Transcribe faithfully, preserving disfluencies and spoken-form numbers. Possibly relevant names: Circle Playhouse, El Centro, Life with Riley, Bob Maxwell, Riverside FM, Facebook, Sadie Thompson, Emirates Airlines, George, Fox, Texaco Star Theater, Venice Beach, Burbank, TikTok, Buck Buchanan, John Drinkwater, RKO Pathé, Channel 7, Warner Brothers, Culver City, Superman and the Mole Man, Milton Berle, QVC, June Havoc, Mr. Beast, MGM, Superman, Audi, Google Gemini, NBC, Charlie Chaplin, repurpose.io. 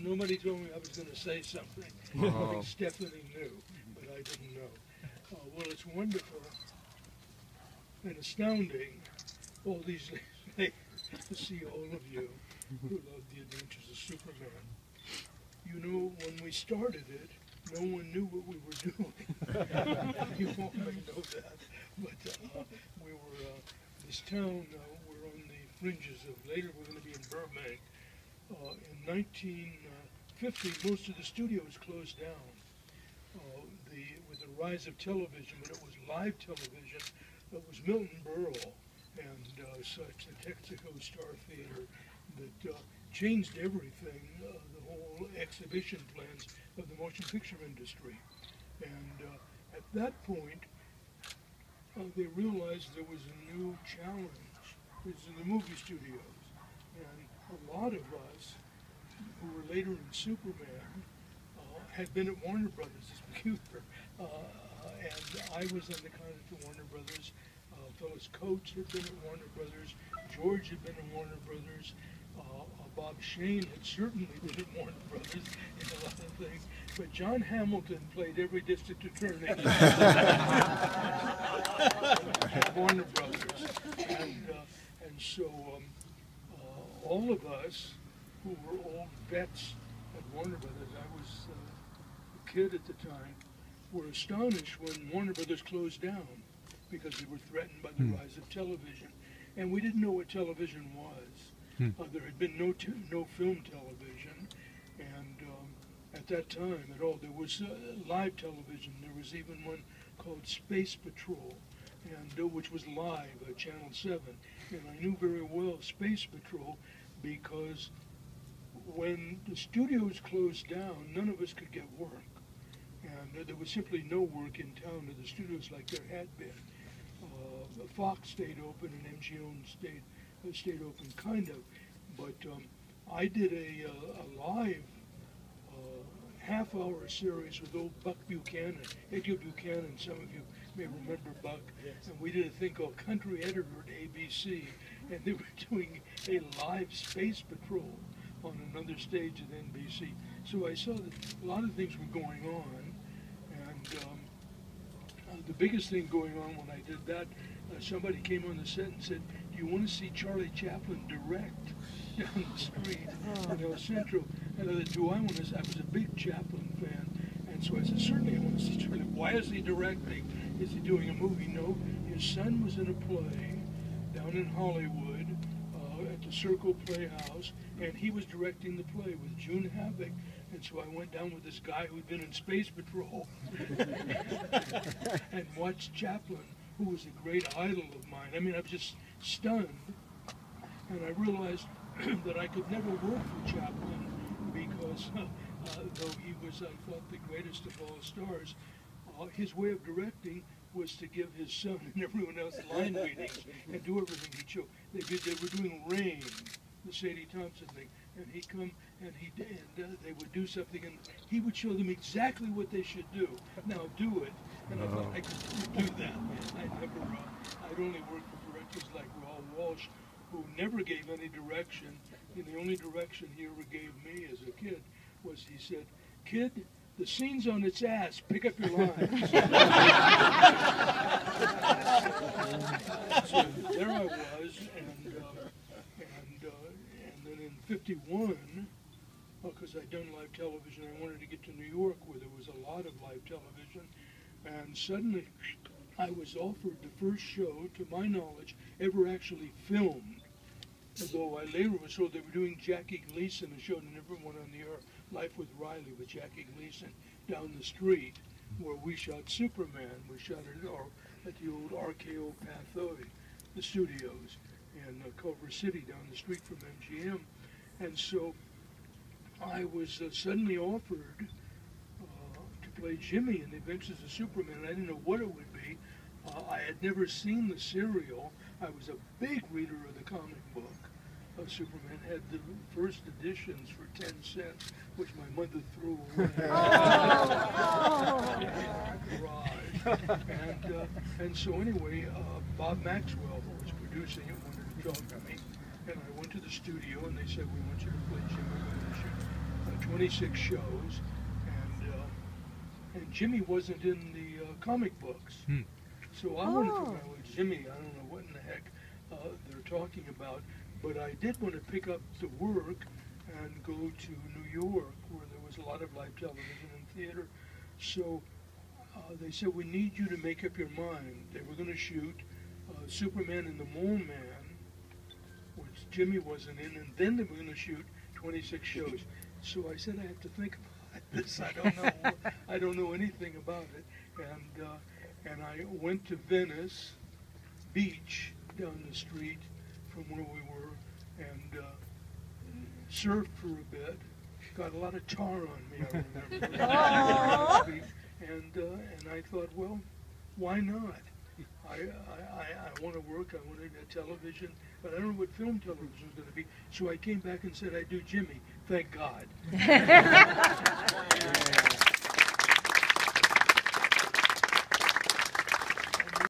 Nobody told me I was going to say something. Uh-huh. I think Stephanie knew, but I didn't know. Uh, well, it's wonderful and astounding all these days to see all of you who love The Adventures of Superman. You know, when we started it, no one knew what we were doing. You all may know that. But uh, we were, uh, this town, uh, we're on the fringes of, later we're going to be in Burbank. Uh, in nineteen fifty, most of the studios closed down uh, the, with the rise of television. When it was live television, it was Milton Berle and uh, such, the Texaco Star Theater, that uh, changed everything, uh, the whole exhibition plans of the motion picture industry. And uh, at that point, uh, they realized there was a new challenge. It was in the movie studios. And a lot of us, who were later in Superman, uh, had been at Warner Brothers. It's peculiar. Uh, and I was on the contract to Warner Brothers. Uh, Phyllis Coates had been at Warner Brothers. George had been at Warner Brothers. Uh, uh, Bob Shane had certainly been at Warner Brothers and a lot of things. But John Hamilton played every district attorney at Warner Brothers. And, uh, and so, um, all of us who were old vets at Warner Brothers, I was uh, a kid at the time, were astonished when Warner Brothers closed down because they were threatened by the mm. rise of television. And we didn't know what television was. Mm. Uh, there had been no, t no film television. And um, at that time at all, there was uh, live television. There was even one called Space Patrol, and uh, which was live at Channel seven. And I knew very well Space Patrol because when the studios closed down, none of us could get work. And uh, there was simply no work in town at the studios like there had been. Uh, Fox stayed open and M G M stayed, uh, stayed open, kind of. But um, I did a, uh, a live uh, half-hour series with old Buck Buchanan, Eddie Buchanan, some of you may remember Buck, yes. And we did a thing called Country Editor at A B C, and they were doing a live Space Patrol on another stage at N B C. So I saw that a lot of things were going on, and um, uh, the biggest thing going on when I did that, uh, somebody came on the set and said, "Do you want to see Charlie Chaplin direct down the street in El Centro?" And I said, "Do I want to see?" I was a big Chaplin fan, and so I said, "Certainly I want to see Charlie. Why is he directing? Is he doing a movie?" No, his son was in a play down in Hollywood uh, at the Circle Playhouse, and he was directing the play with June Havoc. And so I went down with this guy who'd been in Space Patrol and watched Chaplin, who was a great idol of mine. I mean, I was just stunned, and I realized that I could never work for Chaplin because, uh, uh, though he was, I thought, the greatest of all stars, Uh, his way of directing was to give his son and everyone else line readings and do everything he chose. They, they were doing Rain, the Sadie Thompson thing, and he'd come and, he, and uh, they would do something, and he would show them exactly what they should do. Now do it. And I thought I could do that. I never, uh, I'd only worked with directors like Raoul Walsh, who never gave any direction, and the only direction he ever gave me as a kid was he said, "Kid, the scene's on its ass. Pick up your lines." So there I was, and uh, and uh, and then in fifty-one, because I'd done live television, I wanted to get to New York where there was a lot of live television, and suddenly I was offered the first show, to my knowledge, ever actually filmed. Although I later was told they were doing Jackie Gleason, a show that never went on the air, Life with Riley with Jackie Gleason down the street, where we shot Superman. We shot it at the old R K O Pathé, the studios in uh, Culver City down the street from M G M. And so I was uh, suddenly offered uh, to play Jimmy in The Adventures of Superman, and I didn't know what it would be. Uh, I had never seen the serial. I was a big reader of the comic book of Superman, had the first editions for ten cents, which my mother threw away in the garage. And, uh, and so anyway, uh, Bob Maxwell, who was producing it, wanted to talk to me. And I went to the studio, and they said, "We want you to play Jimmy on the show." twenty-six shows, and, uh, and Jimmy wasn't in the uh, comic books. Hmm. So I oh. wanted to go with Jimmy. I don't know what in the heck uh, they're talking about, but I did want to pick up the work and go to New York, where there was a lot of live television and theater. So uh, they said, we need you to make up your mind. They were going to shoot uh, Superman and the Mole Man, which Jimmy wasn't in, and then they were going to shoot twenty-six shows. So I said, I have to think about this. I don't know. I don't know anything about it. And uh, and I went to Venice Beach down the street from where we were, and uh, surfed for a bit. Got a lot of tar on me, I remember. and, uh, and I thought, well, why not? I, I, I, I want to work, I want to do television, but I don't know what film television is going to be. So I came back and said, I do Jimmy. Thank God.